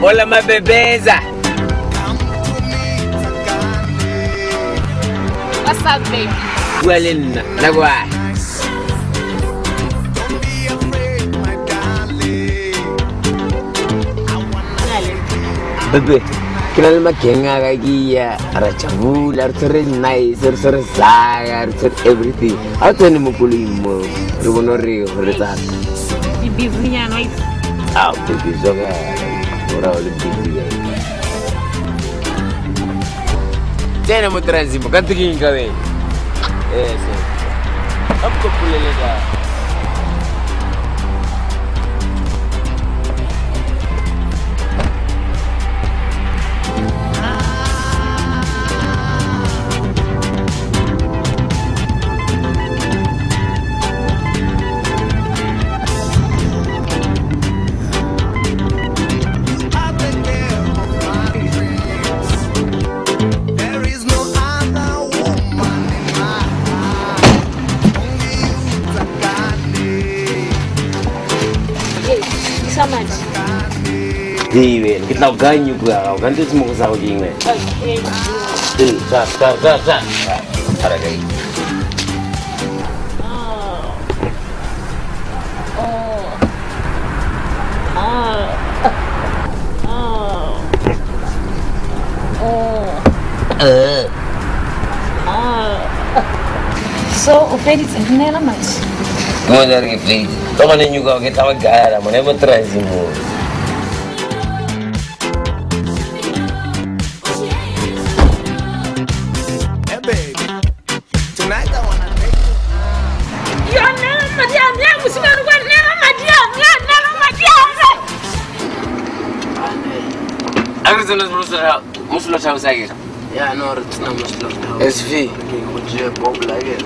Hola, my bebeza. What's up, baby? Well, in Naguay. Bebe, kenal makin agak iya, ada cabul, ada serenai, ada saya, ada everything. Atau yang mau kulimu, rumah Rio, ada tak? Bibi punya naik. Ah, bibi juga, orang lebih bibi. Saya mau transit, bukan tujuan kau ini. Eh, saya, aku pulang lagi. Diwen, kita ganyu gua, kan tu semua kesal jingan. Tuh, sah. Ada lagi. So, oferi tak ni lama macam. Mau dari oferi. Tolong ni juga kita agak ada, mana mau try semua. مش لو ساير يا نور تنام مش لو اس في وجه بوب لاير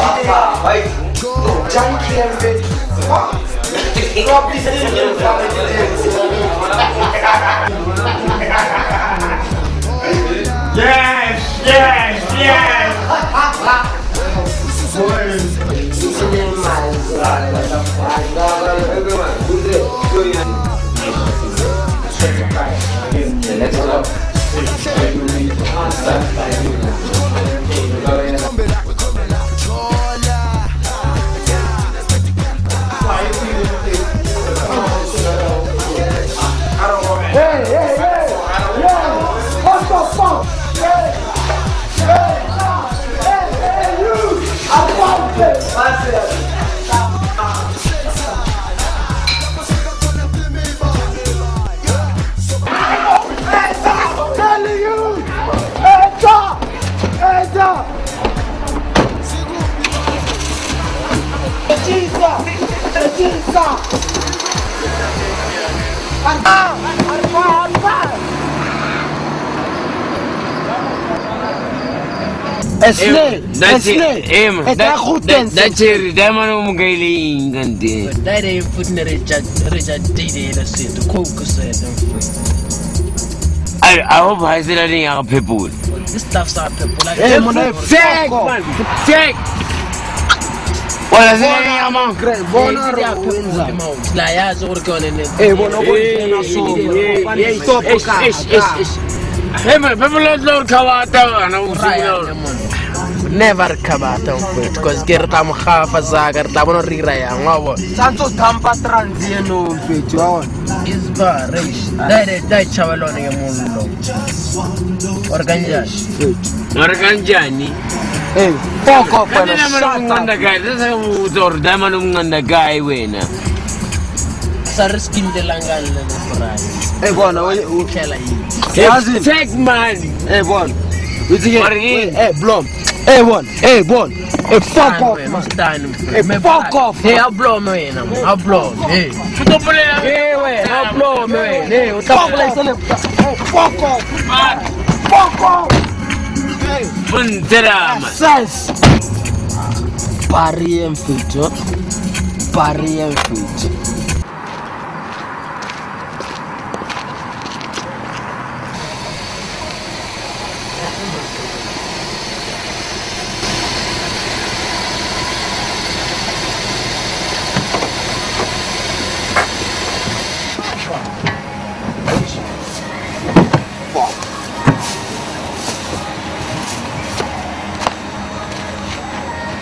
Harpa! I hope I said anything out of people. This stuff's out of people. Never come out of it because Gertam half a zagar, Tabor Rira, and Lava. Santos Tampa Transino, John is Barish. That Chavaloni Mundo Organjani. Hey, fuck off and I'm the guy. This is our Damanum and the guy winner. Sarskin de Langal. Hey, one, who shall I? Take man. Hey, one. Hey, Blom. Hey, one, fuck off, man. Fuck off. Hey, I'll blow me in. I'll blow. Hey, I'll blow me in. Hey, fuck off. Fuck off. Fuck off. Hey, Bundera. Says. Parry and future. Parry and future.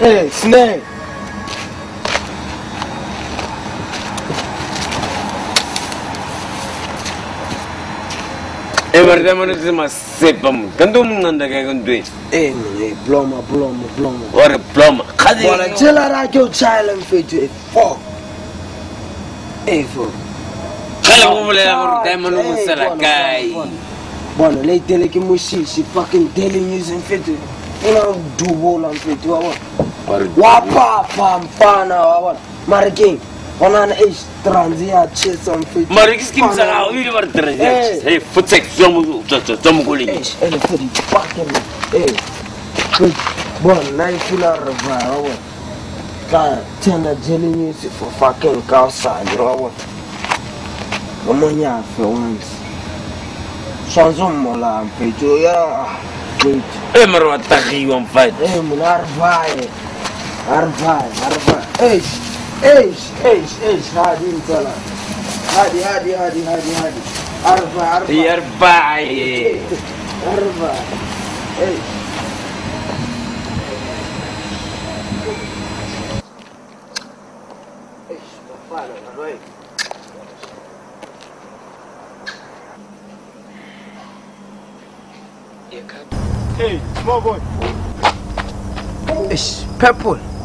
Hey, snake! Every time I see my sepum, can't do nothing. Hey, bloma. What a bloma! What a killer! I go silent for you. Fuck. Hey, fuck. Hello, I'm Wapa Pampana, Margin, on an H Transia chess on foot. Margin skims are you were dressed. Hey, foot sex, some good age, and a pretty fucking egg. One night, you are a tenor jelly for fucking cow side, Robert. Ammonia for once. Sansom Mola, Pedro. Emerald, you won't fight. Arvai. H, Hadi. Arvai. H, hey, small boy. It's purple.